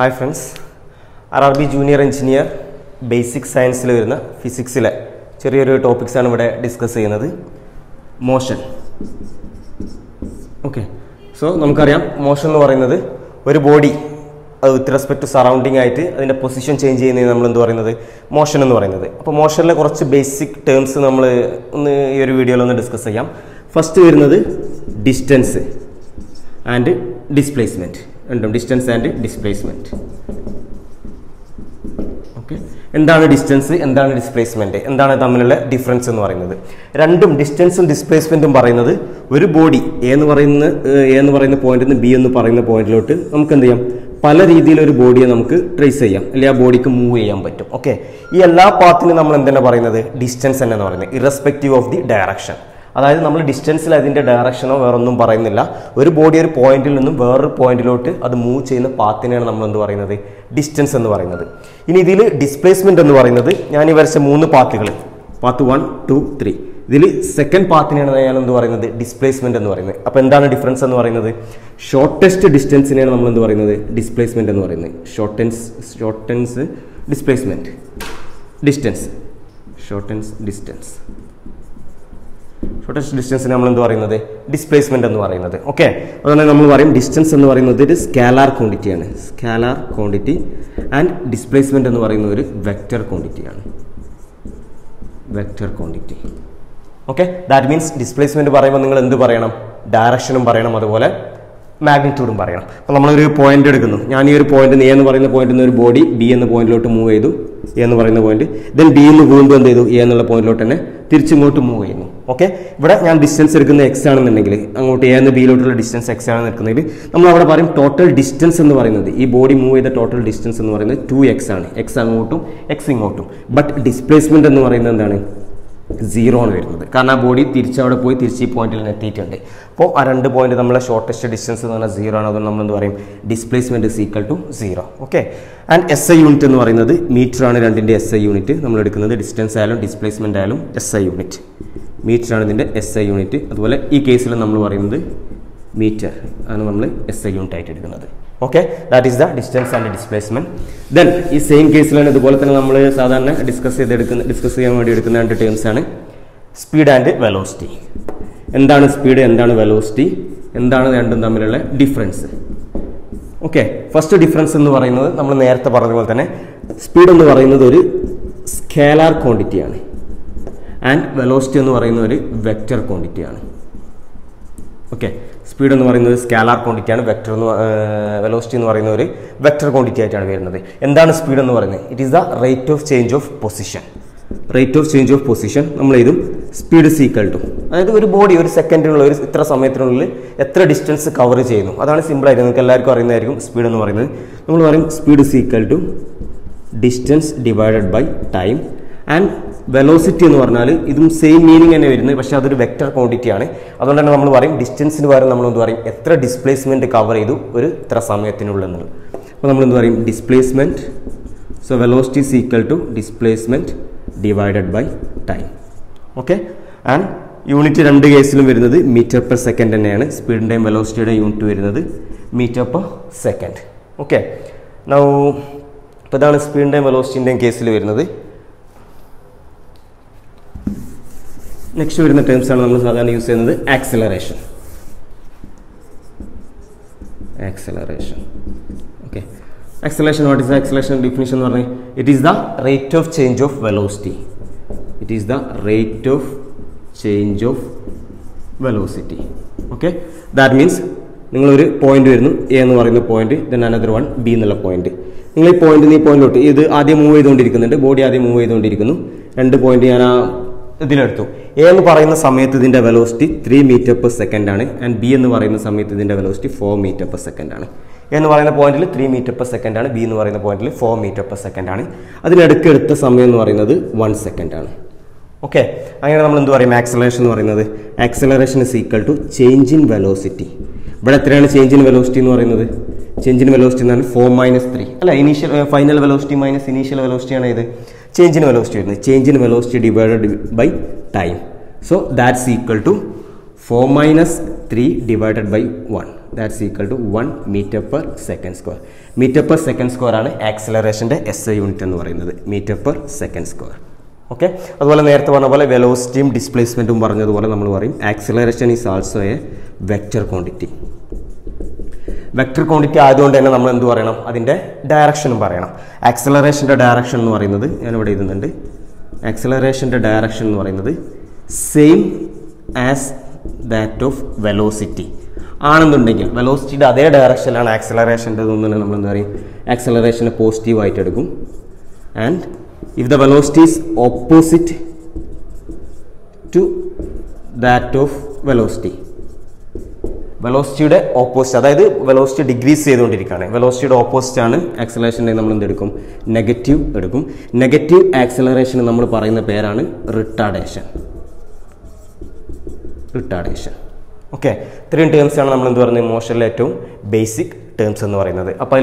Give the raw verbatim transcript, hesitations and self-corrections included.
Hi friends, R R B Junior Engineer Basic Science Physics topics are discussed in motion. Okay, so we motion is one body with respect to surrounding and position change motion. So, motion is basic terms we will discuss in this video. First is distance and displacement. And distance and displacement. Okay. And then distance and then displacement. And then the difference in the random distance and displacement in the body. N var in the point and B in the point. Palaridi body and trace a body can move. Okay. This path is distance and irrespective of the direction. That is, we distance in the direction of one body or point, one point, that moves in the path. That is distance. This displacement. I have three paths. Path one, two, three. This second path is displacement. So, what is the difference? Shortest distance is displacement. Shortens, shortens displacement. Distance. Shortens distance. Shortest distance is displacement. Okay. Distance is scalar quantity. Scalar quantity and displacement is vector quantity. Vector quantity. Okay. That means displacement is direction, magnitude. We have a point. We have a point. We have a point. We have a body. B is a point. Then D is a point. A is a point. Okay, but I have distance x and B distance x and the total distance and the body move the total distance and two x and x and x but displacement and zero on it. Kana body Tircha Poi Tirchi point in a theta. Po Aranda point of the shortest distance is zero another number displacement is equal to zero. Okay. And S I unit in the meter and in the S I unit, number distance alum, displacement alum, S I unit. Meter and in the S I unit, as well as E case number in the meter and S I unit. Okay, that is the distance and the displacement. Then, in the same case, we will discuss the terms speed and velocity. What is speed and velocity? What is the difference? Okay, first difference is speed is a scalar quantity and velocity is a vector quantity. Okay. Speed is scalar quantity and vector uh, velocity is vector quantity. What is speed? It is the rate of change of position. Rate of change of position. Speed is equal to. That is, body one second in the distance cover. That is simple. Speed. Speed is equal to distance divided by time. And velocity is the same meaning and vector quantity. That is distance and displacement cover it. Displacement. So velocity is equal to displacement divided by time. Okay? And unit in two cases meter per second. Speed and time velocity unit meter per second. Okay. Now speed and time velocity in case. Next we will use acceleration. Acceleration. Okay. Acceleration, what is the acceleration definition? It is the rate of change of velocity. It is the rate of change of velocity. Okay. That means you point A point, then another one B point. You point in the point, this move body move and point. A എന്ന് പറയുന്ന സമയത്ത് ഇതിന്റെ velocity three meters per second ആണ് and B എന്ന് പറയുന്ന സമയത്ത് ഇതിന്റെ velocity four meters per second ആണ്. A എന്ന് പറയുന്ന പോയിന്റിൽ three meters per second ആണ്, B എന്ന് പറയുന്ന പോയിന്റിൽ four meters per second ആണ്. അതിനടുക്ക് എടുത്ത സമയം എന്ന് പറയുന്നത് one second ആണ്. ഓക്കേ. അങ്ങനെ നമ്മൾ എന്തു പറയും acceleration എന്ന് പറയുന്നത്? Acceleration is equal to change in velocity. ഇവിടെ എത്രയാണ് change in velocity എന്ന് പറയുന്നത്? Change in velocity is four minus three. Alla, initial uh, final velocity minus initial velocity is change in velocity. Change in velocity divided by time. So that's equal to four minus three divided by one. that's equal to one meter per second square. Meter per second square ആണ് ആക്സിലറേഷന്റെ S I unit എന്ന് പറയുന്നത്, meter per second square. Okay, അതുപോലെ നേരത്തെ പറഞ്ഞ പോലെ വെലോസിറ്റിയും ഡിസ്പ്ലേസ്മെന്റും പറഞ്ഞതുപോലെ നമ്മൾ പറയും acceleration is also a vector quantity. Vector quantity ആയതുകൊണ്ട് തന്നെ നമ്മൾ എന്ത് പറയണം, അതിന്റെ ഡയറക്ഷനും പറയണം. ആക്സിലറേഷന്റെ ഡയറക്ഷൻ എന്ന് പറയുന്നത് ഞാൻ ഇവിടെ എഴുതുന്നുണ്ട്, ആക്സിലറേഷന്റെ ഡയറക്ഷൻ എന്ന് പറയുന്നത് same as that of velocity ആണെന്നുണ്ടെങ്കിൽ വെലോസിറ്റിയുടെ അതേ ഡയറക്ഷനിലാണ് ആക്സിലറേഷൻ്റെ എന്നുണ്ടെങ്കിൽ നമ്മൾ എന്താ പറയും, ആക്സിലറേഷനെ പോസിറ്റീവ് ആയിട്ട് എടുക്കും. And if the velocity is opposite to that of velocity, വെലോസിറ്റിയുടെ ഓപ്പോസിറ്റ്, അതായത് വെലോസിറ്റി ഡിഗ്രീസ് ചെയ്തുകൊണ്ടിരിക്കുകയാണ്, വെലോസിറ്റിയുടെ ഓപ്പോസിറ്റ് ആണ് ആക്സിലറേഷൻ്റെ നമ്മൾ എന്തെടുക്കും, നെഗറ്റീവ് എടുക്കും. നെഗറ്റീവ് ആക്സിലറേഷന് നമ്മൾ പറയുന്ന പേരാണ് റിട്ടാർഡേഷൻ. റിട്ടാർഡേഷൻ ഓക്കെ, ഇത്രയും ടേംസ് ആണ് നമ്മൾ എന്ത് പറയുന്നത് മോഷനിലെ ഏറ്റവും ബേസിക് ടേംസ് എന്ന് പറയുന്നത്. അപ്പോൾ